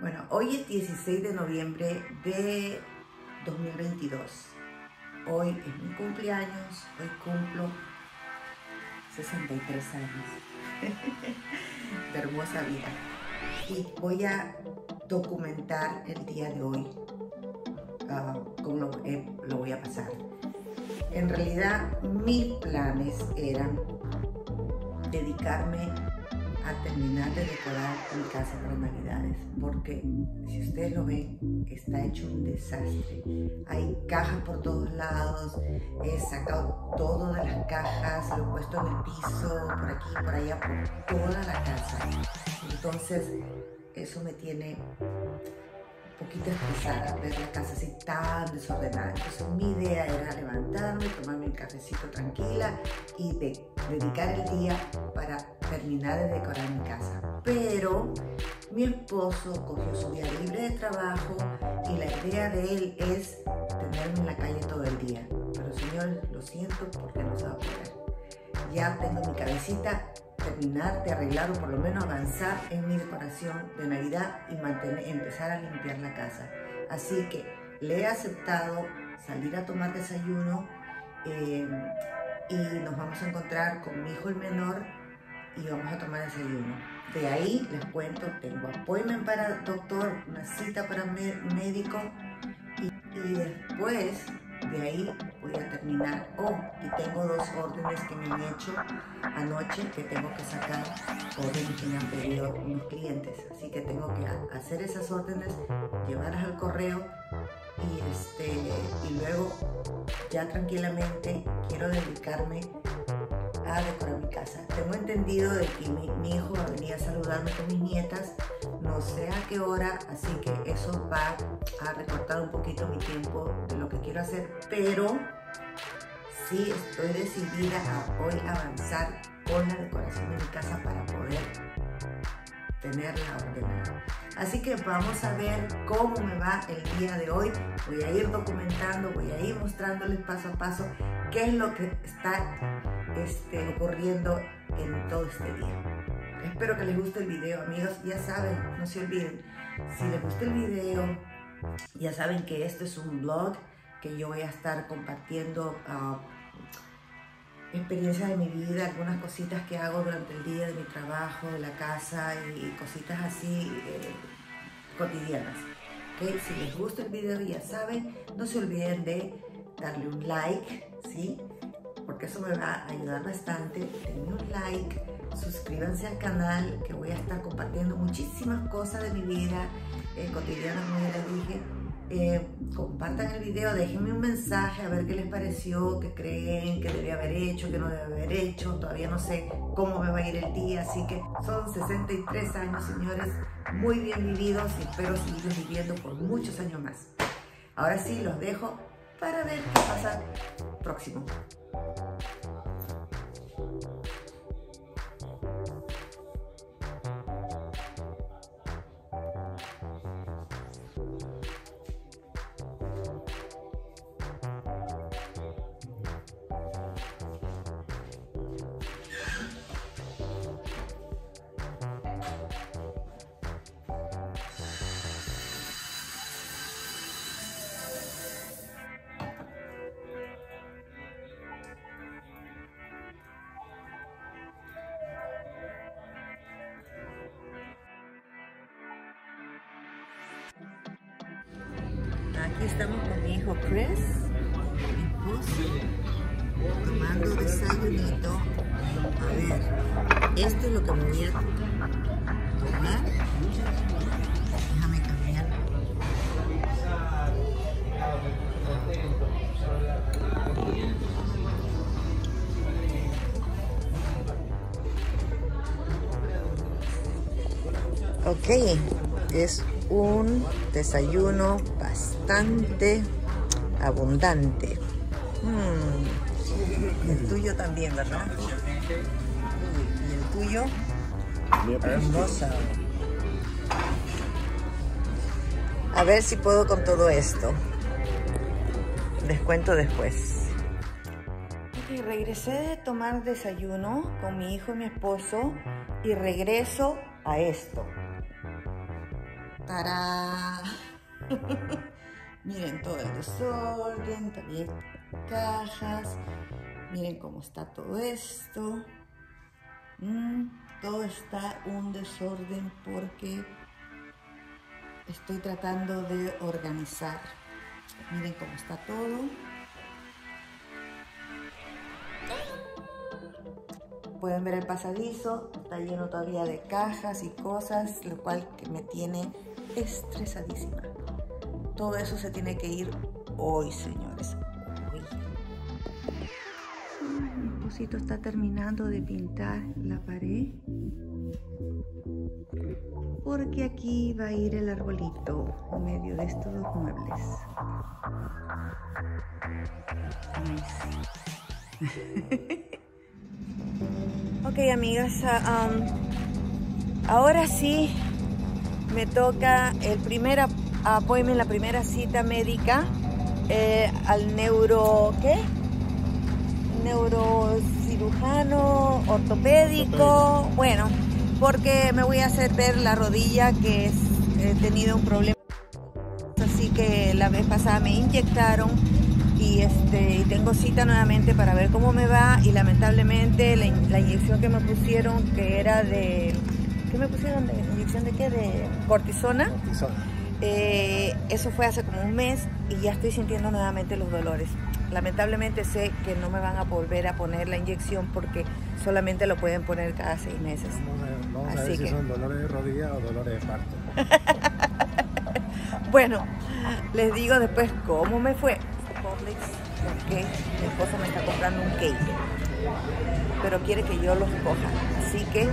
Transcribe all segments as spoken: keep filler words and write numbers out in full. Bueno, hoy es dieciséis de noviembre de dos mil veintidós. Hoy es mi cumpleaños, hoy cumplo sesenta y tres años de hermosa vida. Y voy a documentar el día de hoy, uh, cómo lo, eh, lo voy a pasar. En realidad, mis planes eran dedicarme a terminar de decorar mi casa para Navidades, porque si ustedes lo ven, está hecho un desastre. Hay cajas por todos lados, he sacado todo de las cajas, lo he puesto en el piso, por aquí, por allá, por toda la casa. Entonces, eso me tiene un poquito estresada, ver la casa así tan desordenada. Entonces, mi idea era levantarme, tomarme un cafecito tranquila y de, dedicar el día para terminar de decorar mi casa. Pero mi esposo cogió su día libre de trabajo y la idea de él es tenerme en la calle todo el día. Pero señor, lo siento porque no se va a poder. Ya tengo mi cabecita, terminar de arreglar o por lo menos avanzar en mi decoración de Navidad y mantener, empezar a limpiar la casa. Así que le he aceptado salir a tomar desayuno eh, y nos vamos a encontrar con mi hijo el menor y vamos a tomar desayuno. De ahí les cuento, tengo appointment para el doctor, una cita para médico y, y después de ahí voy a terminar. Oh, y tengo dos órdenes que me han hecho anoche que tengo que sacar, órdenes que me han pedido unos clientes. Así que tengo que hacer esas órdenes, llevarlas al correo y, este, y luego ya tranquilamente quiero dedicarme a decorar mi casa. Tengo entendido de que mi, mi hijo va a venir a saludarme con mis nietas, no sé a qué hora, así que eso va a recortar un poquito mi tiempo de lo que quiero hacer, pero sí estoy decidida a hoy avanzar con la decoración de mi casa para poder tenerla ordenada. Así que vamos a ver cómo me va el día de hoy. Voy a ir documentando, voy a ir mostrándoles paso a paso qué es lo que está este, ocurriendo en todo este día. Espero que les guste el video, amigos. Ya saben, no se olviden, si les gusta el video, ya saben que este es un blog que yo voy a estar compartiendo uh, experiencias de mi vida, algunas cositas que hago durante el día de mi trabajo, de la casa y cositas así eh, cotidianas. ¿Okay? Si les gusta el video, ya saben, no se olviden de darle un like, ¿sí? Porque eso me va a ayudar bastante. Denme un like, suscríbanse al canal que voy a estar compartiendo muchísimas cosas de mi vida eh, cotidiana, como ya les dije. Eh, compartan el video, déjenme un mensaje a ver qué les pareció, qué creen, qué debía haber hecho, qué no debía haber hecho. Todavía no sé cómo me va a ir el día, así que son sesenta y tres años, señores, muy bien vividos y espero seguir viviendo por muchos años más. Ahora sí, los dejo para ver qué pasa próximo. Aquí estamos con mi hijo Chris, mi esposo, tomando desayunito. A ver, esto es lo que me voy a tomar. Déjame cambiar. Ok, es un desayuno bastante abundante. Mm. El tuyo también, ¿verdad? Y el tuyo, hermosa. A ver si puedo con todo esto. Les cuento después. Okay, regresé de tomar desayuno con mi hijo y mi esposo y regreso a esto. Tará. Miren todo el desorden, también cajas. Miren cómo está todo esto. Mm, todo está un desorden porque estoy tratando de organizar. Miren cómo está todo. Pueden ver el pasadizo, está lleno todavía de cajas y cosas, lo cual me tiene estresadísima. Todo eso se tiene que ir hoy, señores. Hoy. Mi esposito está terminando de pintar la pared, porque aquí va a ir el arbolito en medio de estos dos muebles. Ok, amigas, uh, um, ahora sí me toca el primer appointment, la primera cita médica eh, al neuro, ¿qué? Neurocirujano, ortopédico, bueno, porque me voy a hacer ver la rodilla, que es, he tenido un problema, así que la vez pasada me inyectaron y, este, y tengo cita nuevamente para ver cómo me va. Y lamentablemente la, la inyección que me pusieron, que era de, ¿qué me pusieron? ¿De inyección de qué? ¿De cortisona? Cortisona. Eh, eso fue hace como un mes y ya estoy sintiendo nuevamente los dolores. Lamentablemente sé que no me van a volver a poner la inyección porque solamente lo pueden poner cada seis meses. Vamos a, vamos Así a ver que... si son dolores de rodilla o dolores de parto. Bueno, les digo después cómo me fue. Complex, porque mi esposo me está comprando un cake, pero quiere que yo los coja. Así que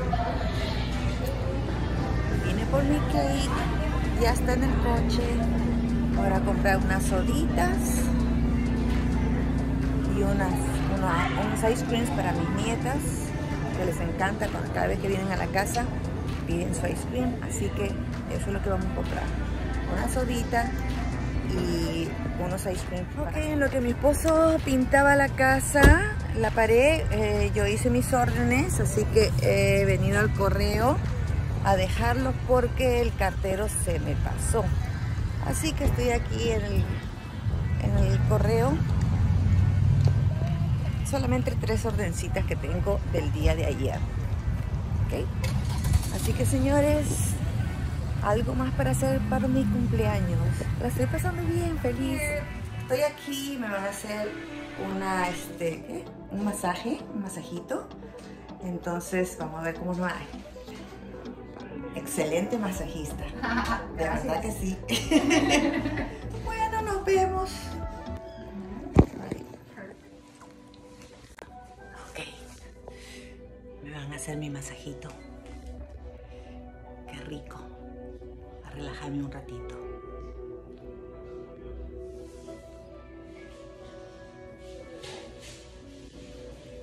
vine por mi cake, ya está en el coche. Ahora comprar unas soditas y unas, una, unos ice creams para mis nietas, que les encanta. Cuando, cada vez que vienen a la casa piden su ice cream, así que eso es lo que vamos a comprar, una sodita y unos ice creams. Ok, en lo que mi esposo pintaba la casa, la pared, eh, yo hice mis órdenes, así que he venido al correo a dejarlos porque el cartero se me pasó, así que estoy aquí en el, en el correo. Solamente tres ordencitas que tengo del día de ayer, ¿okay? Así que, señores, algo más para hacer para mi cumpleaños. La estoy pasando bien, feliz. Estoy aquí, me van a hacer una, este, ¿eh? un masaje, un masajito. Entonces vamos a ver cómo nos va. Excelente masajista, de verdad que sí. Bueno, nos vemos. Hacer mi masajito, qué rico, a relajarme un ratito.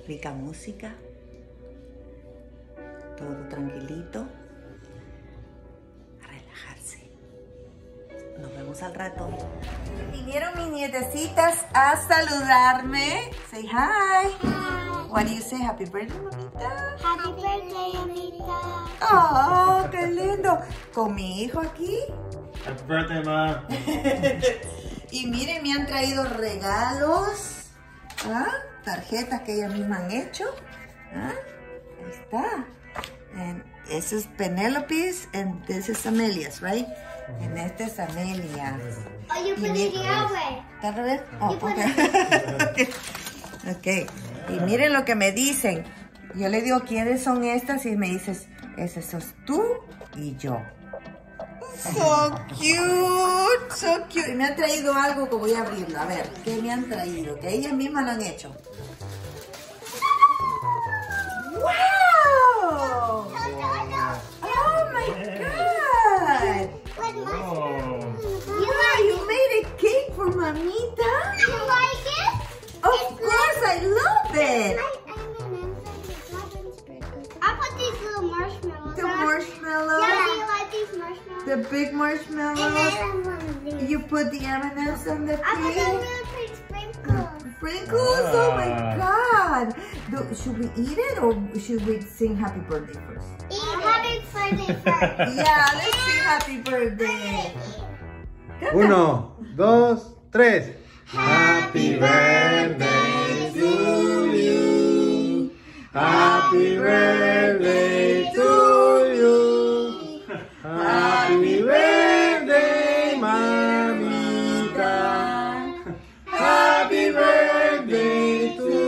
Rica música, todo tranquilito, a relajarse. Nos vemos al rato. Vinieron mis nietecitas a saludarme. Say hi. What do you say? Happy birthday, mamita. Happy birthday, mamita. Oh, qué lindo. Con mi hijo aquí. Happy birthday, ma. Y miren, me han traído regalos. ¿Ah? Tarjetas que ellas mismas han hecho. ¿Ah? Ahí está. And this is Penelope's and this is Amelia's, right? Mm-hmm. And este es Amelia. Oh, you put it the other way. ¿Está al revés? Oh, okay. Okay. Y miren lo que me dicen. Yo le digo, ¿quiénes son estas? Y me dices, esas sos tú y yo. So cute, so cute. Y me han traído algo que voy a abrirlo. A ver, ¿qué me han traído? Que ellas mismas lo han hecho. ¡Wow! ¡Oh, my God! Wow, you made a cake for mamita. I love it! I, I mean, like I put these little marshmallows. The marshmallows? Yeah, do you like these marshmallows? The big marshmallows. And then um, you put the M and M's on the cake. I put those really pretty sprinkles. Sprinkles? Oh my God! Do, should we eat it or should we sing Happy Birthday first? Eat Happy Birthday first. Yeah, let's sing Happy Birthday. birthday. Uno, dos, tres. Happy birthday to you. Happy birthday to you. Happy birthday, mamita. Happy birthday to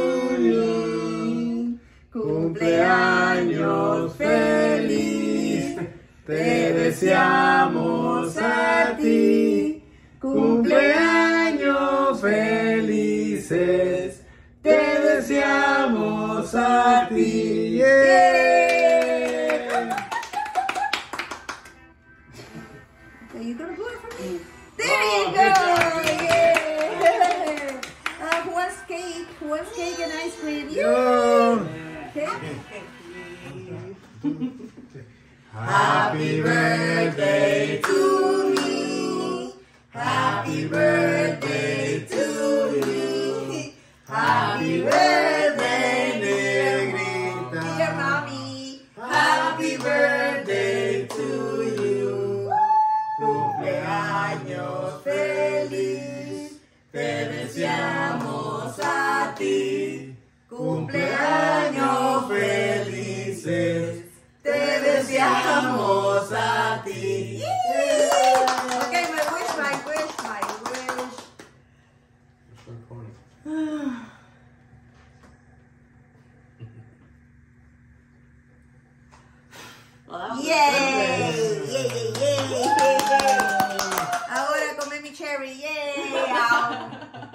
you. Cumpleaños feliz. Te deseamos a ti. Cumpleaños felices, te deseamos a ti. Yeah. There you go. Yeah. Uh, who wants cake? Who wants cake and ice cream? You. Okay. Happy birthday to you. Happy birthday to you. Happy birthday, Negrita. Dear mommy. Happy birthday to you. Cumpleaños feliz. Te deseamos a ti. Cumpleaños felices. Te deseamos a ti. Yeah. Okay, my wish, my wish, my wish. Well, yay! Yay! Yay! Yay! Ahora come mi cherry, yay!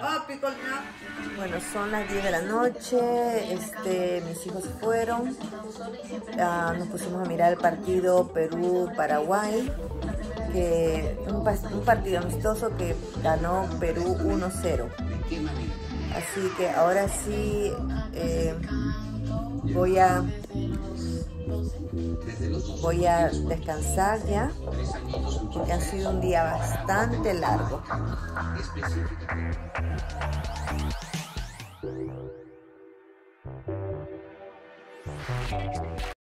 Oh, pickle now. Bueno, son las diez de la noche. Este, mis hijos se fueron. Uh, nos pusimos a mirar el partido Perú-Paraguay, que un, un partido amistoso que ganó Perú uno cero. Así que ahora sí eh, voy a voy a descansar ya, porque ha sido un día bastante largo.